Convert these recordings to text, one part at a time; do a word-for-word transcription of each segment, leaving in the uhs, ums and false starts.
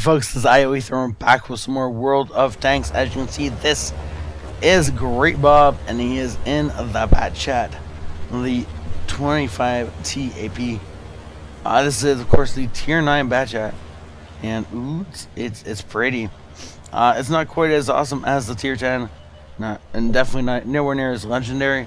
folks, this is ioEther and back with some more World of Tanks. As you can see, this is Great Bob, and he is in the Bat Chat, the twenty-five T A P. Uh, this is, of course, the tier nine Bat Chat, and ooh, it's it's pretty. Uh, it's not quite as awesome as the tier ten, not, and definitely not nowhere near as legendary,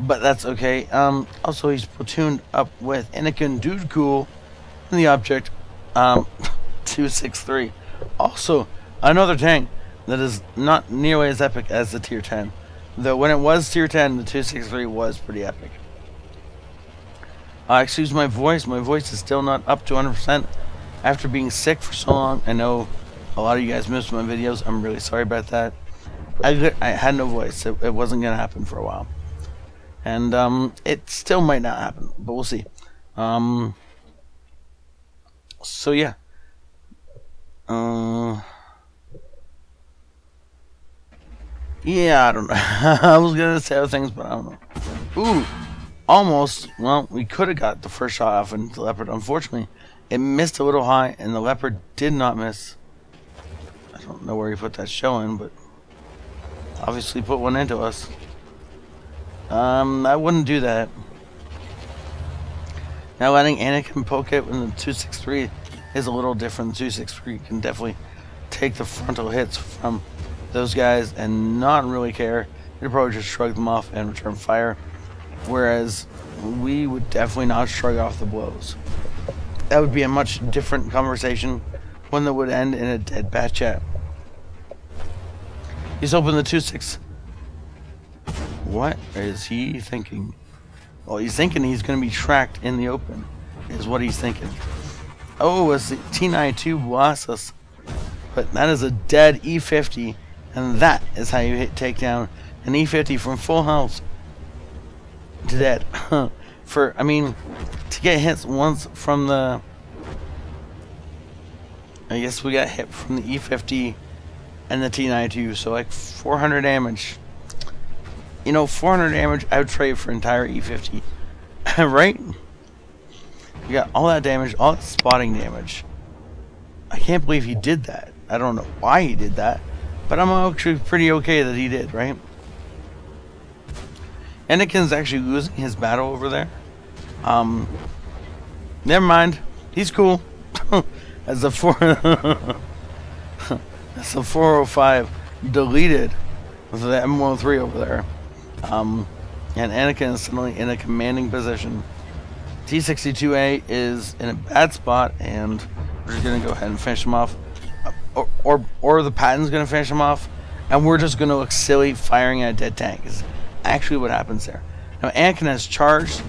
but that's okay. Um, also, he's platooned up with Anakin Dude Cool in the object. Um, two six three. Also, another tank that is not nearly as epic as the tier ten. Though when it was tier ten, the two six three was pretty epic. Uh, excuse my voice. My voice is still not up to one hundred percent after being sick for so long. I know a lot of you guys missed my videos. I'm really sorry about that. I, I had no voice. It, it wasn't going to happen for a while. And um, it still might not happen, but we'll see. Um... So yeah, uh, yeah, I don't know. I was gonna say other things, but I don't know. Ooh, almost. Well, we could have got the first shot off into the Leopard. Unfortunately, it missed a little high, and the Leopard did not miss. I don't know where he put that shell in, but obviously put one into us. Um, I wouldn't do that. Now letting Anakin poke it when the two six three is a little different. The two six three can definitely take the frontal hits from those guys and not really care. You'd probably just shrug them off and return fire, whereas we would definitely not shrug off the blows. That would be a much different conversation, one that would end in a dead Bat Chat. He's open the two six. What is he thinking? Well, he's thinking he's going to be tracked in the open, is what he's thinking. Oh, it's the T ninety-two blasts us. But that is a dead E fifty, and that is how you hit take down an E fifty from full health to dead. For, I mean, to get hits once from the... I guess we got hit from the E fifty and the T ninety-two, so like four hundred damage. You know, four hundred damage, I would trade for entire E fifty. Right? You got all that damage, all that spotting damage. I can't believe he did that. I don't know why he did that, but I'm actually pretty okay that he did, right? Anakin's actually losing his battle over there. Um, never mind. He's cool. That's a four. That's a four oh five deleted with the M one oh three over there. Um, and Anakin is suddenly in a commanding position. T sixty-two A is in a bad spot, and we're just gonna go ahead and finish him off, or or, or the Patton's gonna finish him off, and we're just gonna look silly firing at a dead tank. Is actually what happens there. Now Anakin has charged,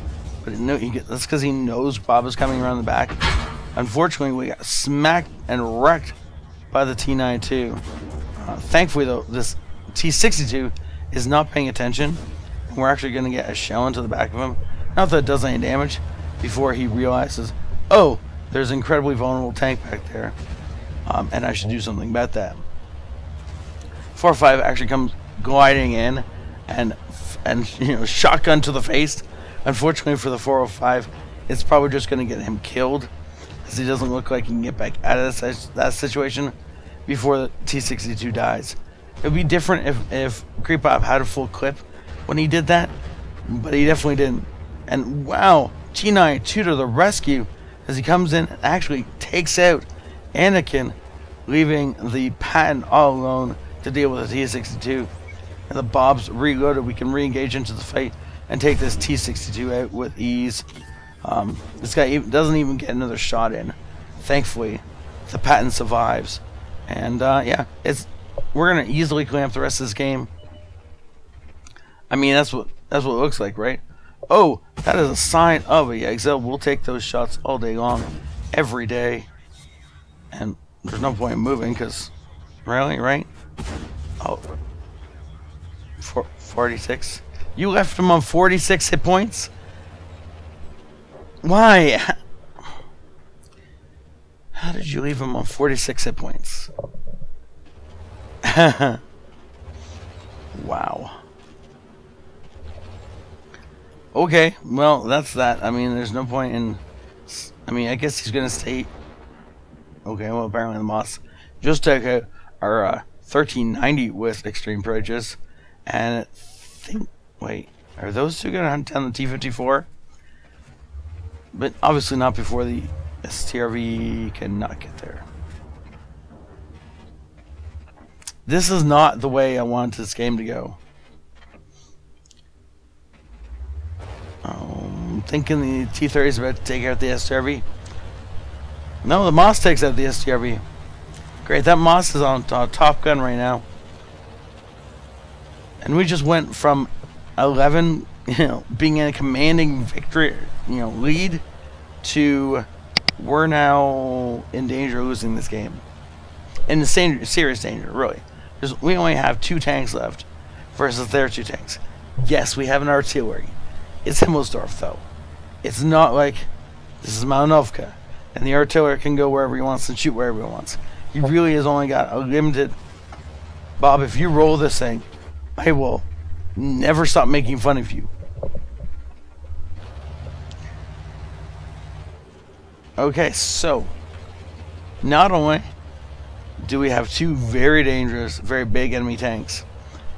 but no, he gets, that's because he knows Bob is coming around the back. Unfortunately, we got smacked and wrecked by the T ninety-two. Uh, thankfully, though, this T sixty-two is not paying attention, and we're actually going to get a shell into the back of him. Not that it does any damage before he realizes, oh, there's an incredibly vulnerable tank back there, um, and I should do something about that. four five actually comes gliding in, and and you know, shotgun to the face. Unfortunately for the four oh five, it's probably just going to get him killed, because he doesn't look like he can get back out of this, that situation before the T sixty-two dies. It would be different if, if Great Bob had a full clip when he did that, but he definitely didn't. And wow, T ninety-two to the rescue as he comes in and actually takes out Anakin, leaving the Patton all alone to deal with the T sixty-two. And the Bob's reloaded. We can re-engage into the fight and take this T sixty-two out with ease. Um, this guy even, doesn't even get another shot in. Thankfully, the Patton survives. And uh, yeah, it's... we're gonna easily clean up the rest of this game. I mean, that's what that's what it looks like, right? Oh, that is a sign of a exile. We'll take those shots all day long, every day. And there's no point in moving, because really, right? Oh, for, forty-six. You left him on forty-six hit points. Why? How did you leave him on forty-six hit points? Wow. Okay, well, that's that. I mean, there's no point in... I mean, I guess he's going to stay... Okay, well, apparently the mods just took out our uh, thirteen ninety with extreme purchase, and I think, wait, are those two going to hunt down the T fifty-four? But obviously not before the S T R V cannot get there. This is not the way I want this game to go. Um, thinking the T thirty is about to take out the S T R V. No, the Moss takes out the S T R V. Great, that Moss is on, on Top Gun right now. And we just went from eleven, you know, being in a commanding victory, you know, lead, to we're now in danger of losing this game. In the same, serious danger, really. There's, we only have two tanks left versus their two tanks. Yes, we have an artillery. It's Himmelsdorf, though. It's not like this is Malinovka, and the artillery can go wherever he wants and shoot wherever he wants. He really has only got a limited... Bob, if you roll this thing, I will never stop making fun of you. Okay, so not only do we have two very dangerous, very big enemy tanks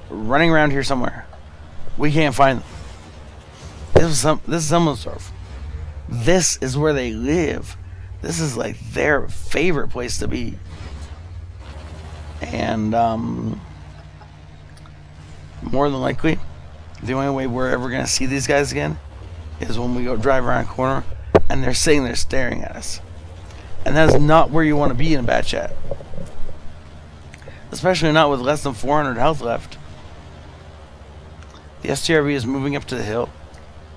running around here somewhere, we can't find them. This is some, this is Himmelsdorf. This is where they live. This is like their favorite place to be. And um, more than likely, the only way we're ever going to see these guys again is when we go drive around a corner and they're sitting there staring at us. And that's not where you want to be in a Bat Chat. Especially not with less than four hundred health left. The S T R V is moving up to the hill.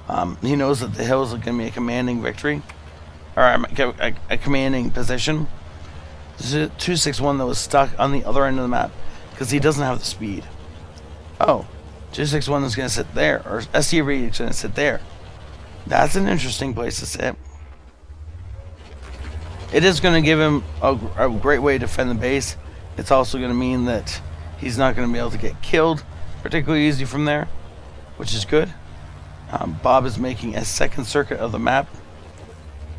Um, he knows that the hill is going to be a commanding victory, or a, a commanding position. two sixty-one that was stuck on the other end of the map because he doesn't have the speed. Oh, two sixty-one is going to sit there, or S T R V is going to sit there. That's an interesting place to sit. It is going to give him a, a great way to defend the base. It's also going to mean that he's not going to be able to get killed particularly easy from there, which is good. Um, Bob is making a second circuit of the map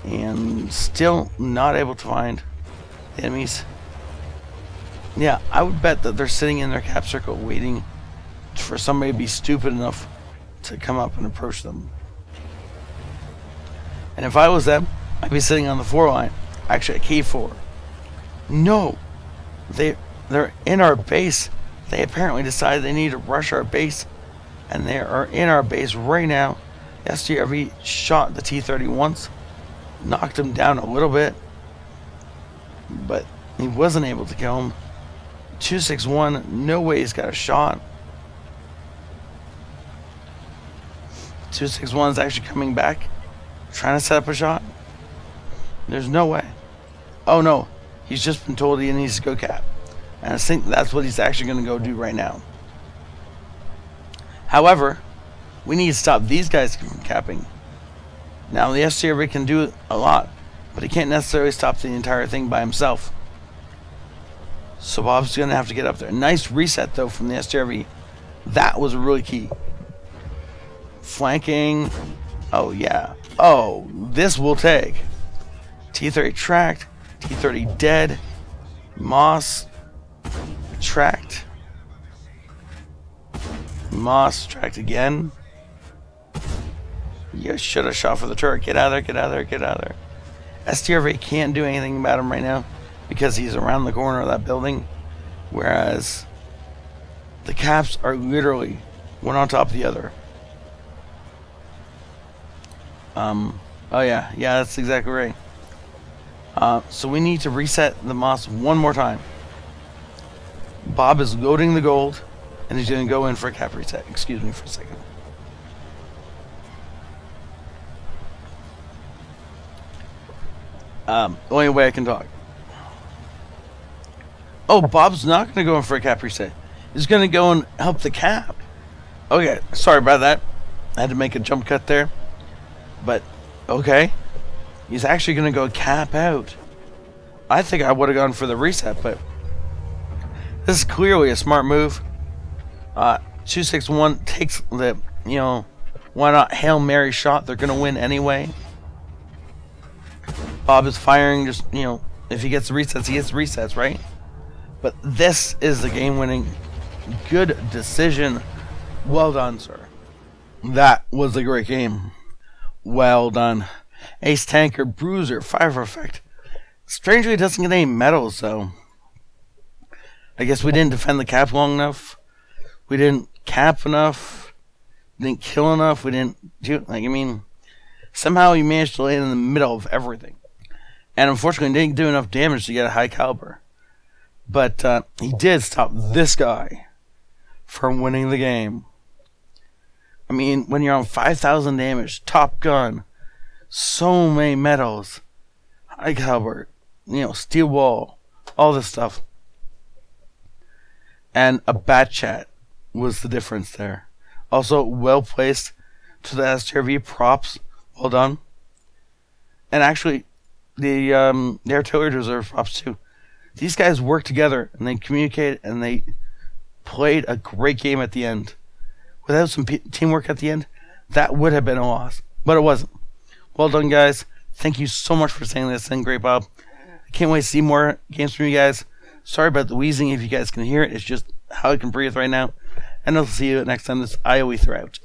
and still not able to find the enemies. Yeah, I would bet that they're sitting in their cap circle waiting for somebody to be stupid enough to come up and approach them. And if I was them, I'd be sitting on the four line, actually a K four. No, they, they're in our base. They apparently decided they need to rush our base, and they are in our base right now. S T R V shot the T thirty once, knocked him down a little bit, but he wasn't able to kill him. two sixty-one, no way he's got a shot. two sixty-one is actually coming back, trying to set up a shot. There's no way. Oh no, he's just been told he needs to go cap, and I think that's what he's actually going to go do right now. However, we need to stop these guys from capping. Now, the S T R V can do a lot, but he can't necessarily stop the entire thing by himself. So Bob's going to have to get up there. Nice reset, though, from the S T R V. That was really key. Flanking. Oh, yeah. Oh, this will take. T thirty tracked. T thirty dead. Moss tracked. Moss tracked again. You should have shot for the turret. Get out of there, get out of there, get out of there. S T R V can't do anything about him right now because he's around the corner of that building, whereas the caps are literally one on top of the other. Um. Oh yeah, yeah, that's exactly right. Uh, so we need to reset the Moss one more time. Bob is loading the gold, and he's going to go in for a cap reset. Excuse me for a second. Um, only way I can talk. Oh, Bob's not going to go in for a cap reset. He's going to go and help the cap. Okay, sorry about that. I had to make a jump cut there. But, okay. He's actually going to go cap out. I think I would have gone for the reset, but this is clearly a smart move. Uh, two sixty-one takes the, you know, why not Hail Mary shot? They're going to win anyway. Bob is firing just, you know, If he gets resets, he gets resets, right? But this is the game-winning, good decision. Well done, sir. That was a great game. Well done. Ace Tanker, Bruiser, Fire Effect. Strangely, it doesn't get any medals, so I guess we didn't defend the cap long enough. We didn't cap enough. We didn't kill enough. We didn't do, like, I mean, somehow you managed to land in the middle of everything. And unfortunately, didn't do enough damage to get a high caliber. But uh, he did stop this guy from winning the game. I mean, when you're on five thousand damage, Top Gun, so many medals, high caliber, you know, steel wall, all this stuff. And a Bat Chat was the difference there. Also, well placed to the S T R V, props, well done. And actually, the, um, the artillery deserves props too. These guys worked together and they communicated and they played a great game at the end. Without some p teamwork at the end, that would have been a loss, but it wasn't. Well done, guys. Thank you so much for saying this, and Great Bob. I can't wait to see more games from you guys. Sorry about the wheezing if you guys can hear it. It's just how I can breathe right now. And I'll see you next time. This ioEther out.